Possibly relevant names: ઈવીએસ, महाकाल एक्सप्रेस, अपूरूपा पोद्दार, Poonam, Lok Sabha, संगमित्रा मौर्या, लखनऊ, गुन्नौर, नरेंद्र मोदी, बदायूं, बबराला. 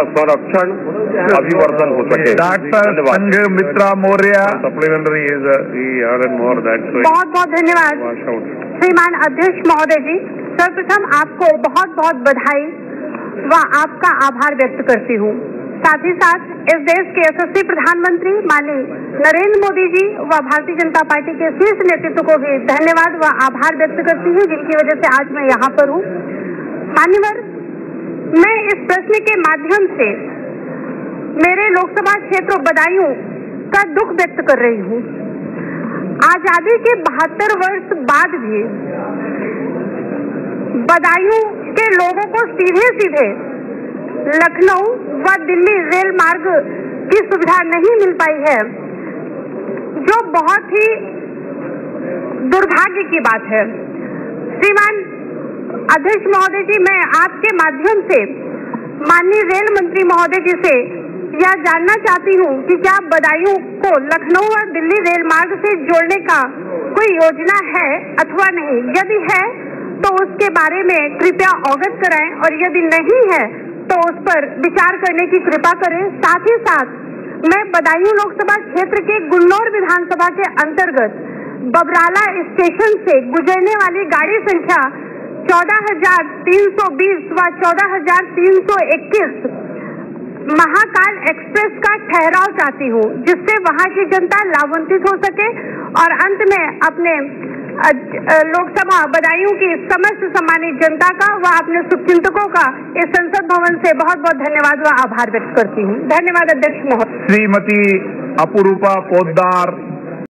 संरक्षण अभिवर्धन हो सके। Doctor संगमित्रा मौर्या supplementary is more that. बहुत बहुत धन्यवाद श्रीमान अध्यक्ष महोदय जी। सर्वप्रथम आपको बहुत बहुत बधाई व आपका आभार व्यक्त करती हूँ। साथ ही साथ इस देश के यशस्वी प्रधानमंत्री माननीय नरेंद्र मोदी जी व भारतीय जनता पार्टी के शीर्ष नेतृत्व को भी धन्यवाद व आभार व्यक्त करती हूँ, जिनकी वजह से आज मैं यहाँ पर हूँ। मान्यवर, मैं इस प्रश्न के माध्यम से मेरे लोकसभा क्षेत्र बदायूं का दुख व्यक्त कर रही हूँ। आजादी के 72 वर्ष बाद भी बदायूं के लोगों को सीधे सीधे लखनऊ व दिल्ली रेल मार्ग की सुविधा नहीं मिल पाई है, जो बहुत ही दुर्भाग्य की बात है। श्रीमान अध्यक्ष महोदय जी, मैं आपके माध्यम से माननीय रेल मंत्री महोदय जी से यह जानना चाहती हूँ कि क्या बदायूं को लखनऊ और दिल्ली रेल मार्ग से जोड़ने का कोई योजना है अथवा नहीं? यदि है तो उसके बारे में कृपया अवगत कराएं, और यदि नहीं है तो उस पर विचार करने की कृपा करें। साथ ही साथ मैं बदायूं लोकसभा क्षेत्र के गुन्नौर विधानसभा के अंतर्गत बबराला स्टेशन से गुजरने वाली गाड़ी संख्या 14,320 व 14,321 महाकाल एक्सप्रेस का ठहराव चाहती हूँ, जिससे वहाँ की जनता लाभान्वित हो सके। और अंत में अपने लोकसभा बदायूं की समस्त सम्मानित जनता का व अपने शुभचिंतकों का इस संसद भवन से बहुत बहुत धन्यवाद व आभार व्यक्त करती हूँ। धन्यवाद अध्यक्ष महोदय। श्रीमती अपूरूपा पोद्दार।